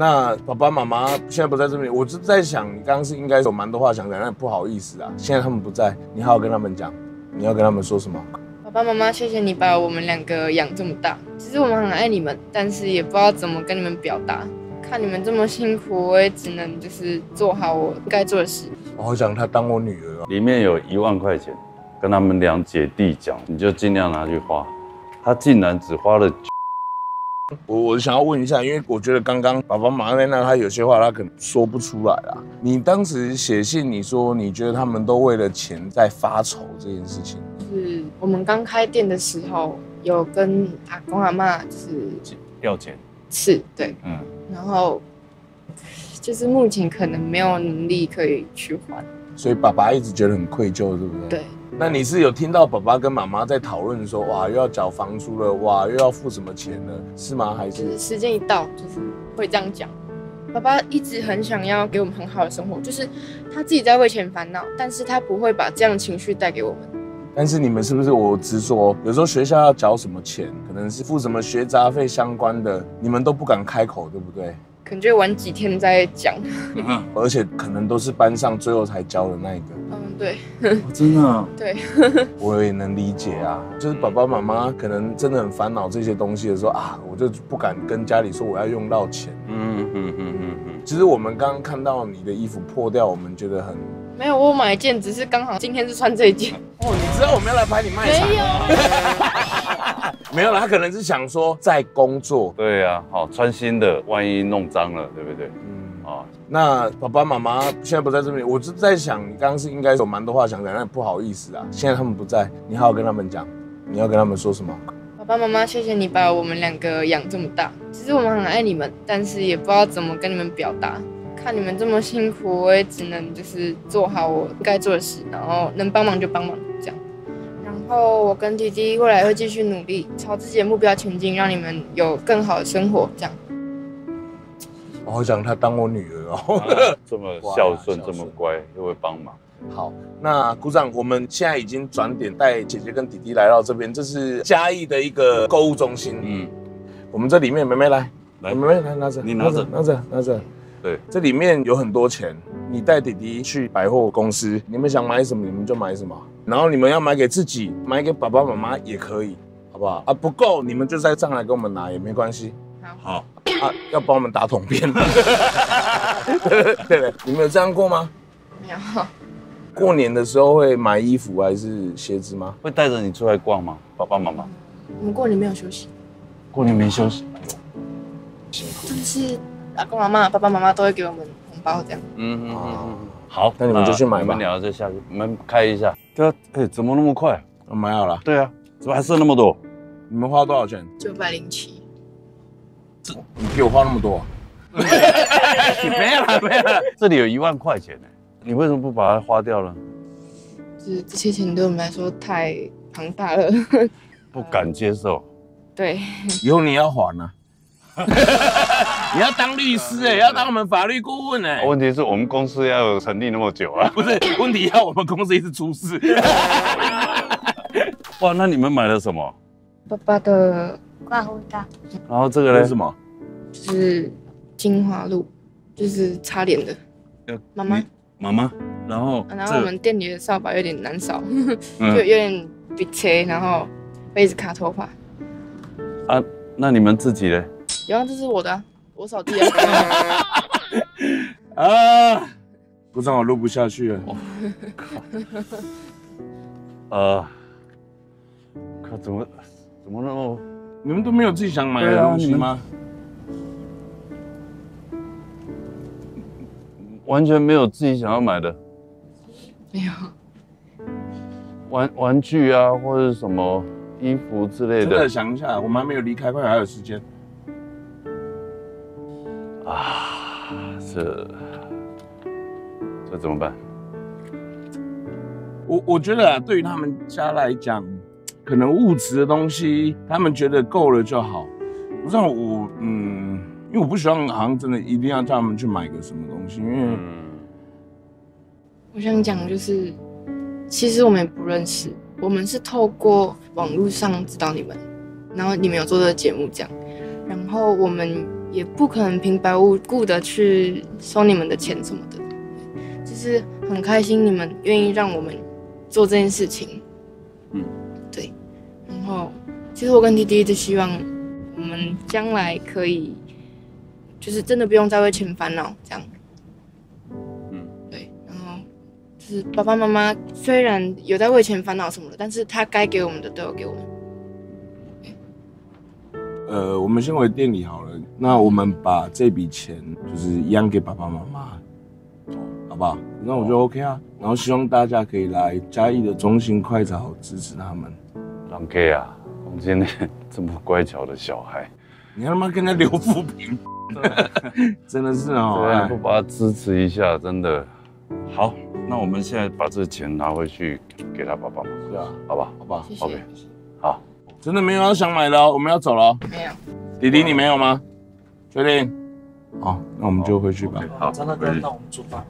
那爸爸妈妈现在不在这边，我就在想，你刚刚是应该有蛮多话想讲，但不好意思啊，现在他们不在，你好好跟他们讲，你要跟他们说什么？爸爸妈妈，谢谢你把我们两个养这么大，其实我们很爱你们，但是也不知道怎么跟你们表达。看你们这么辛苦，我也只能就是做好我该做的事。我好想她当我女儿啊！里面有1万块钱，跟他们两姐弟讲，你就尽量拿去花。她竟然只花了。 我想要问一下，因为我觉得刚刚爸爸妈妈在那，他有些话他可能说不出来啦。你当时写信，你说你觉得他们都为了钱在发愁这件事情，是我们刚开店的时候有跟阿公阿嬤就是要钱，是对，嗯，然后就是目前可能没有能力可以去还，所以爸爸一直觉得很愧疚，对不对？对。 那你是有听到爸爸跟妈妈在讨论说，哇，又要缴房租了，哇，又要付什么钱了，是吗？还是就是时间一到，就是会这样讲。爸爸一直很想要给我们很好的生活，就是他自己在为钱烦恼，但是他不会把这样的情绪带给我们。但是你们是不是我直说，有时候学校要缴什么钱，可能是付什么学杂费相关的，你们都不敢开口，对不对？ 可能就晚几天再讲，而且可能都是班上最后才交的那一个。嗯，对，哦、真的、啊。对，我也能理解啊，就是爸爸妈妈可能真的很烦恼这些东西的时候啊，我就不敢跟家里说我要用到钱。其实我们刚刚看到你的衣服破掉，我们觉得很没有，我买一件，只是刚好今天是穿这一件。哦，你知道我们要来拍你卖场？没有。没有啦，他可能是想说在工作。对啊，好、哦、穿新的，万一弄脏了，对不对？嗯，啊、哦，那爸爸妈妈现在不在这边，我就在想，你刚刚是应该有蛮多话想讲，但不好意思啊，现在他们不在，你好好跟他们讲，你要跟他们说什么？爸爸妈妈，谢谢你把我们两个养这么大，其实我们很爱你们，但是也不知道怎么跟你们表达。看你们这么辛苦，我也只能就是做好我该做的事，然后能帮忙就帮忙，这样。 然后我跟弟弟未来会继续努力，朝自己的目标前进，让你们有更好的生活。这样，我好想她当我女儿哦，啊、这么孝顺，这么乖，又会帮忙。好，那股长，我们现在已经转点带姐姐跟弟弟来到这边，这是嘉义的一个购物中心。嗯，我们这里面妹妹来拿着，你拿着。 对，这里面有很多钱。你带弟弟去百货公司，你们想买什么你们就买什么，然后你们要买给自己，买给爸爸妈妈也可以，好不好？啊，不够你们就再上来给我们拿也没关系。好，好啊，要帮我们打桶边。对了，你们有这样过吗？没有。过年的时候会买衣服还是鞋子吗？会带着你出来逛吗？爸爸妈妈？我们过年没有休息。过年没休息，辛苦。但是。 阿公阿嬤、爸爸妈妈都会给我们红包，这样。好，那你们就去买吧。你们聊一下，我们开一下。对啊，哎，怎么那么快？买好了。对啊，怎么还剩那么多？你们花多少钱？907。这你给我花那么多？没有了，没有了。这里有1万块钱呢，你为什么不把它花掉呢？就是这些钱对我们来说太庞大了，不敢接受。对，以后你要还啊。 你要当律师哎，要当我们法律顾问哎。问题是我们公司要成立那么久啊，不是？问题要我们公司一直出事。哇，那你们买了什么？爸爸的刮胡刀。然后这个呢？什么？就是精华露，就是擦脸的。妈妈。然后。然后我们店里的扫把有点难扫，就有点笔切，然后会一直卡头发。啊，那你们自己呢？ 然后这是我的、啊，我扫地啊！啊，股长我录不下去了。靠，怎么那么……你们都没有自己想买的东西吗？完全没有自己想要买的。没有。玩具啊，或者什么衣服之类的。真的想一下，我们还没有离开，快还有时间。 啊，这怎么办？我觉得啊，对于他们家来讲，可能物质的东西，他们觉得够了就好。不像我，因为我不希望好像真的一定要叫他们去买个什么东西，因为我想讲就是，其实我们也不认识，我们是透过网络上知道你们，然后你们有做这个节目这样，然后我们。也不可能平白无故的去收你们的钱什么的。就是很开心你们愿意让我们做这件事情。嗯，对。然后，其实我跟弟弟一直希望我们将来可以，就是真的不用再为钱烦恼这样。嗯，对。然后就是爸爸妈妈虽然有在为钱烦恼什么的，但是他该给我们的都有给我们。 我们先回店里好了。那我们把这笔钱就是一样给爸爸妈妈，好不好？那我就 OK 啊。然后希望大家可以来嘉义的中心快炒支持他们。让给啊，我们今天这么乖巧的小孩，你他妈跟他留不平，真的是哦。对啊，不把他支持一下，真的。好，那我们现在把这钱拿回去给他爸爸妈妈，是啊，好吧，好吧 ，OK， 好。 真的没有要想买的，我们要走了。没有，弟弟你没有吗？确定？好，那我们就回去吧。好，真的哥，那我们出发。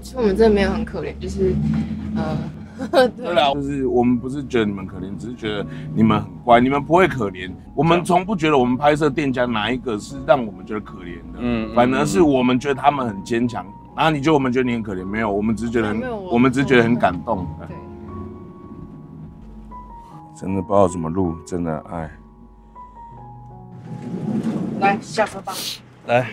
其实我们真的没有很可怜，就是对啦，就是我们不是觉得你们可怜，只是觉得你们很乖，你们不会可怜。我们从不觉得我们拍摄店家哪一个是让我们觉得可怜的，嗯，反而是我们觉得他们很坚强。然后你觉得我们觉得你很可怜，没有，我们只是觉得，我们只是觉得很感动。对。 真的不知道怎么录，真的哎。来下车吧。来，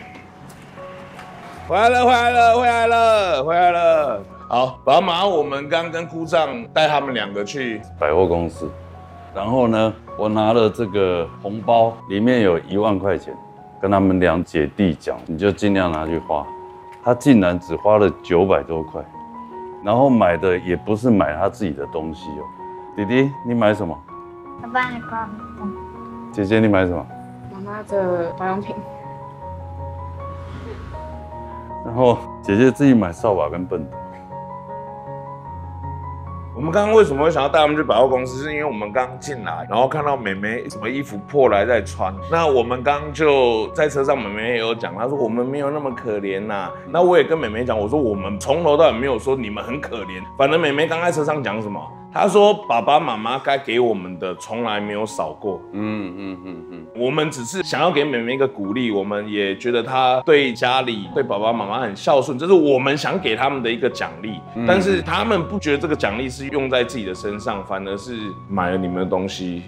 回来了，回来了，回来了，回来了。好，爸妈，我们刚跟姑丈带他们两个去百货公司，然后呢，我拿了这个红包，里面有1万块钱，跟他们两姐弟讲，你就尽量拿去花。他竟然只花了900多块，然后买的也不是买他自己的东西哦。 弟弟，你买什么？爸爸的保养品。姐姐，你买什么？妈妈的保养品。然后姐姐自己买扫把跟畚斗。我们刚刚为什么会想要带他们去百货公司？是因为我们刚进来，然后看到妹妹什么衣服破来在穿。那我们刚就在车上，妹妹也有讲，她说我们没有那么可怜呐。那我也跟妹妹讲，我说我们从头到尾没有说你们很可怜。反正妹妹刚在车上讲什么？ 他说：“爸爸妈妈该给我们的从来没有少过。我们只是想要给妹妹一个鼓励，我们也觉得她对家里、对爸爸妈妈很孝顺，这是我们想给他们的一个奖励。但是他们不觉得这个奖励是用在自己的身上，反而是买了你们的东西。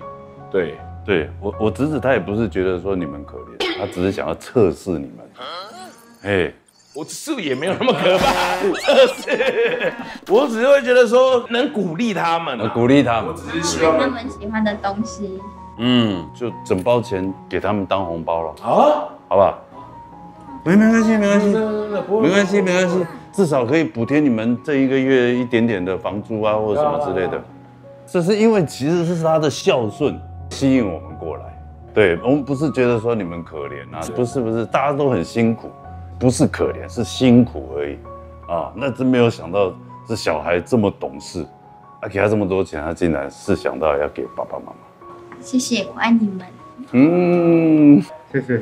对，对我侄子他也不是觉得说你们可怜，他只是想要测试你们。嘿。” 我是也没有那么可怕，我只是会觉得说能鼓励他们，鼓励他们，我只是希望他们喜欢的东西。嗯，就整包钱给他们当红包了，好啊，好不好？没关系，没关系，没关系，没关系，至少可以补贴你们这一个月一点点的房租啊，或者什么之类的。这是因为其实是他的孝顺吸引我们过来，对我们不是觉得说你们可怜啊，不是，大家都很辛苦。 不是可怜，是辛苦而已，啊，那真没有想到这小孩这么懂事，啊，给他这么多钱，他竟然是想到要给爸爸妈妈。谢谢，我爱你们。嗯，谢谢。